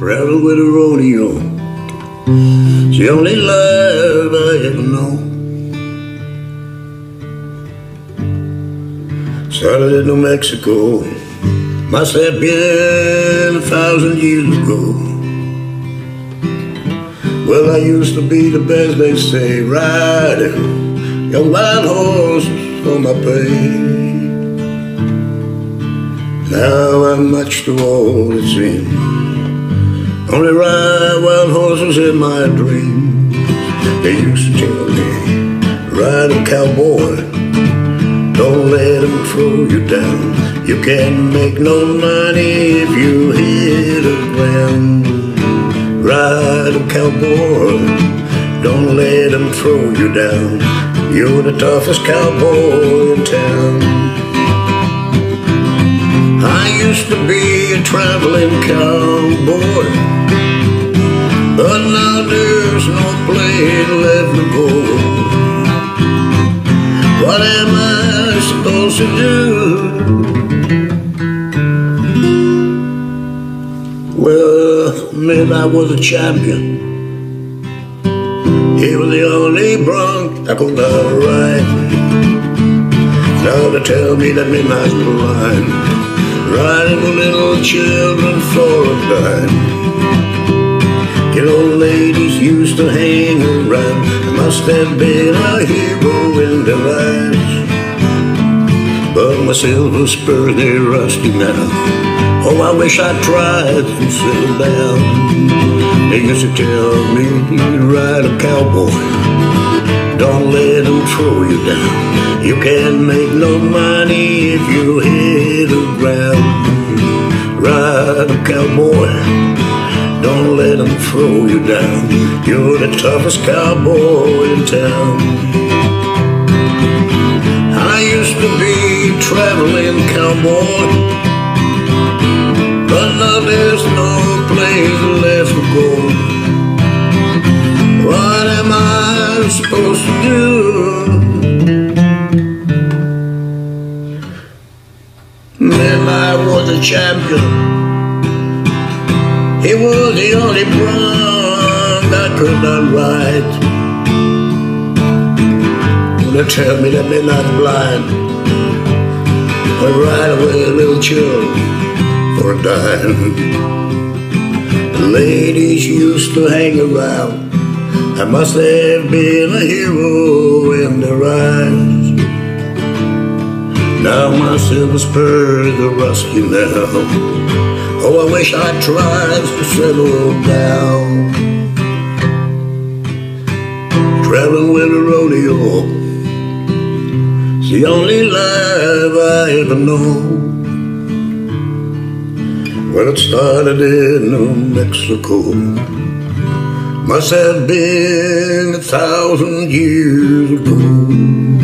Traveled with a rodeo. It's the only love I ever known. Started in New Mexico, must have been 1,000 years ago. Well, I used to be the best, they say, riding young wild horses for my pay. Now I'm much too old, it seems. Only ride wild horses in my dreams. They used to tell me, ride a cowboy, don't let him throw you down. You can't make no money if you hit the ground. Ride a cowboy, don't let them throw you down. You're the toughest cowboy in town. I used to be a traveling cowboy, but now there's no plane left to go. What am I supposed to do? Well, man, I was a champion. He was the only bronc I could outride. Now they tell me that midnight's blind, riding with little children for a dime. Get old ladies used to hang around. I must have been a hero in their eyes, but my silver spurs, they're rusty now. Oh, I wish I tried to settle down. They used to tell me, ride a cowboy, don't let them throw you down. You can't make no money if you hit the ground. Ride a cowboy, don't let them throw you down. You're the toughest cowboy in town. I used to be a traveling cowboy, but now there's no place left to go. What am I supposed to do? Man, I was a champion. He was the only bronc I could not ride. They tell me that they're not blind, but ride away a little children for a dime. The ladies used to hang around. I must have been a hero in their eyes. Now my silver spurs are rusty now. Oh, I wish I tried to settle down. Traveling with a rodeo, it's the only life I ever know. Well, it started in New Mexico, must have been 1,000 years ago.